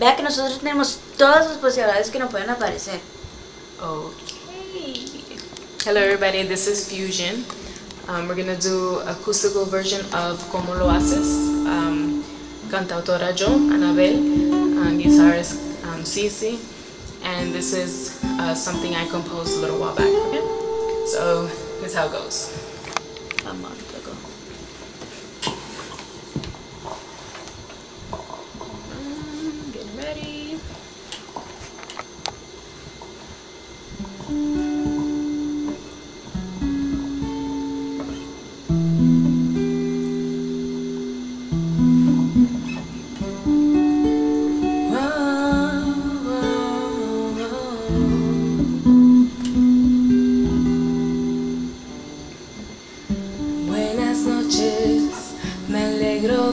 Vea que nosotros tenemos todas las posibilidades que nos pueden aparecer. Okay. Hello everybody, this is Fusion. We're going to do acoustical version of Como Lo Haces? Cantautora yo, Anabel, guitarist Cici, and this is something I composed a little while back. Okay? So, this is how it goes. A month ago. Getting ready.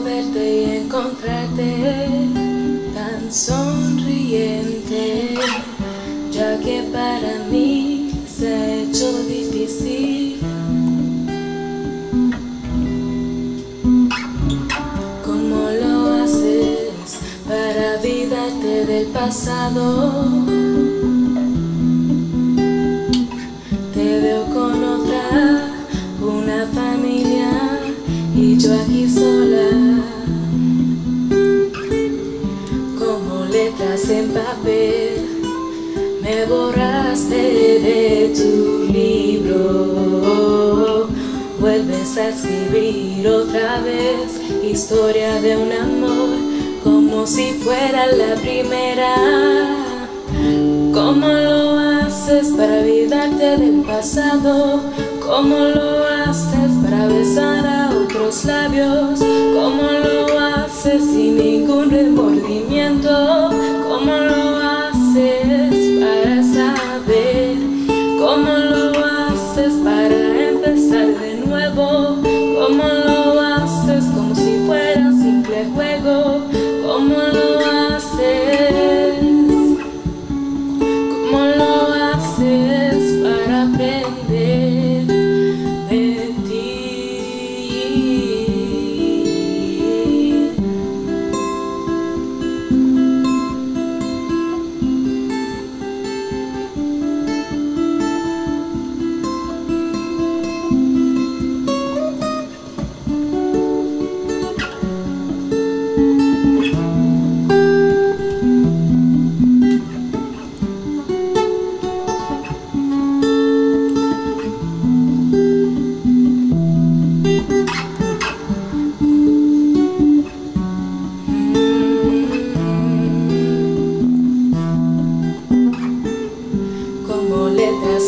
Verte y encontrarte tan sonriente, ya que para mí se ha hecho difícil cómo lo haces para olvidarte del pasado. Te veo con otra, una familia y yo aquí sola. En papel me borraste de tu libro, vuelves a escribir otra vez historia de un amor como si fuera la primera. ¿Cómo lo haces para olvidarte del pasado? ¿Cómo lo haces para besar a otros labios? ¿Cómo lo haces sin ningún remordimiento? ¿Cómo lo haces para saber? ¿Cómo lo haces para empezar de nuevo? ¿Cómo lo haces como si fuera un simple juego? ¿Cómo lo haces? ¿Cómo lo haces para aprender de ti?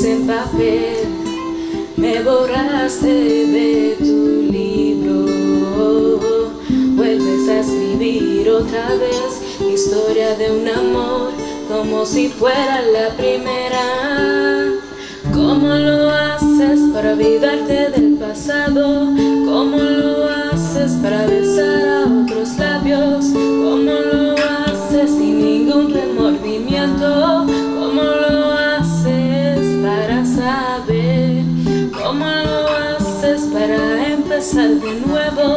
En papel me borraste de tu libro, vuelves a escribir otra vez historia de un amor como si fuera la primera. ¿Cómo lo haces para olvidarte del pasado? ¿Cómo lo haces para besar a otros labios? ¿Cómo lo haces sin ningún remordimiento? ¿Cómo lo para saber? ¿Cómo lo haces para empezar de nuevo?